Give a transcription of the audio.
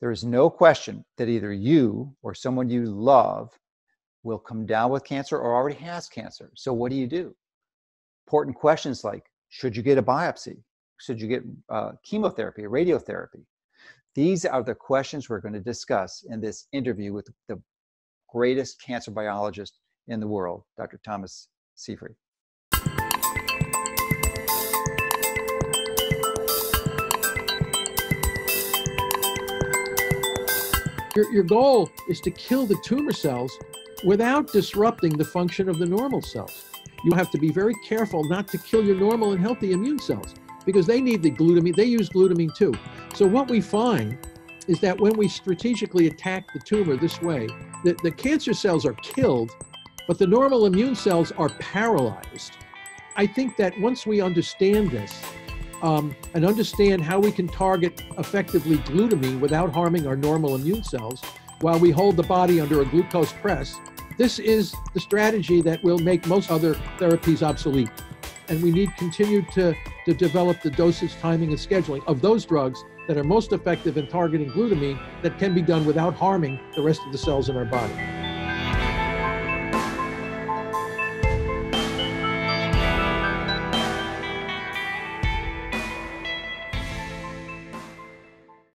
There is no question that either you or someone you love will come down with cancer or already has cancer. So what do you do? Important questions like, should you get a biopsy? Should you get chemotherapy, radiotherapy? These are the questions we're going to discuss in this interview with the greatest cancer biologist in the world, Dr. Thomas Seyfried. Your goal is to kill the tumor cells without disrupting the function of the normal cells. You have to be very careful not to kill your normal and healthy immune cells because they need the glutamine. They use glutamine too. So what we find is that when we strategically attack the tumor this way, the cancer cells are killed, but the normal immune cells are paralyzed. I think that once we understand this, and understand how we can target effectively glutamine without harming our normal immune cells while we hold the body under a glucose press, this is the strategy that will make most other therapies obsolete. And we need continue to develop the dosage, timing, and scheduling of those drugs that are most effective in targeting glutamine that can be done without harming the rest of the cells in our body.